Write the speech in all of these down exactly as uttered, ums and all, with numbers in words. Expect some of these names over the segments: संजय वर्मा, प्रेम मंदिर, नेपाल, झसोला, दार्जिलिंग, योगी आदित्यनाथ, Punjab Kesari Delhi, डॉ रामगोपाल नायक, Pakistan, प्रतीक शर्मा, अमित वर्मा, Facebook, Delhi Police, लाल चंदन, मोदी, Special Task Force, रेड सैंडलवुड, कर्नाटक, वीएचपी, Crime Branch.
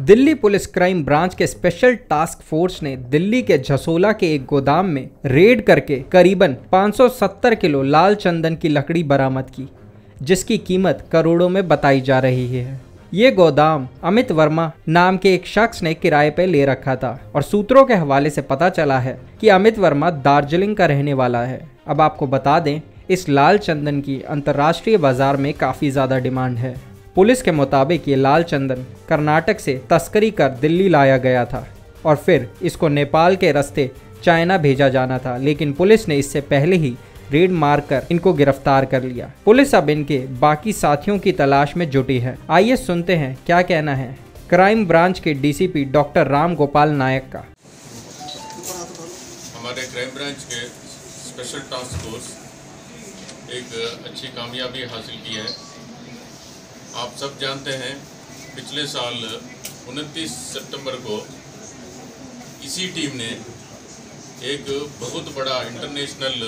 Delhi police crime branch के special task force ने दिल्ली के झसोला के एक गोदाम में रेड करके करीबन पाँच सौ सत्तर किलो लाल चंदन की लकड़ी बरामद की, जिसकी कीमत करोड़ों में बताई जा रही है। ये गोदाम अमित वर्मा नाम के एक शख्स ने किराए पर ले रखा था और सूत्रों के हवाले से पता चला है कि अमित वर्मा दार्जिलिंग का रहने वाला है। अब आपको बता दें, इस लाल चंदन की अंतर्राष्ट्रीय बाजार में काफ़ी ज़्यादा डिमांड है। पुलिस के मुताबिक ये लाल चंदन कर्नाटक से तस्करी कर दिल्ली लाया गया था और फिर इसको नेपाल के रास्ते चाइना भेजा जाना था, लेकिन पुलिस ने इससे पहले ही रेड मारकर इनको गिरफ्तार कर लिया। पुलिस अब इनके बाकी साथियों की तलाश में जुटी है। आइए सुनते हैं क्या कहना है क्राइम ब्रांच के डीसीपी डॉ रामगोपाल नायक का। हमारे क्राइम ब्रांच के स्पेशल टास्क फोर्स एक अच्छी कामयाबी हासिल की है। आप सब जानते हैं, पिछले साल उनतीस सितंबर को इसी टीम ने एक बहुत बड़ा इंटरनेशनल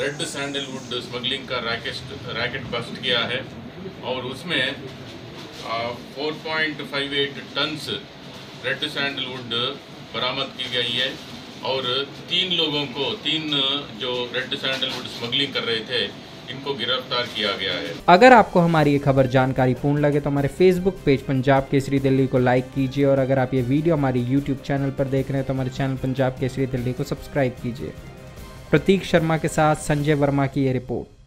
रेड सैंडलवुड स्मगलिंग का रैकेट रैकेट बस्ट किया है और उसमें चार पॉइंट पाँच आठ टन्स रेड सैंडलवुड बरामद की गई है और तीन लोगों को, तीन जो रेड सैंडलवुड स्मगलिंग कर रहे थे, इनको गिरफ्तार किया गया है। अगर आपको हमारी ये खबर जानकारी पूर्ण लगे तो हमारे फेसबुक पेज पंजाब केसरी दिल्ली को लाइक कीजिए और अगर आप ये वीडियो हमारी यूट्यूब चैनल पर देख रहे हैं तो हमारे चैनल पंजाब केसरी दिल्ली को सब्सक्राइब कीजिए। प्रतीक शर्मा के साथ संजय वर्मा की ये रिपोर्ट।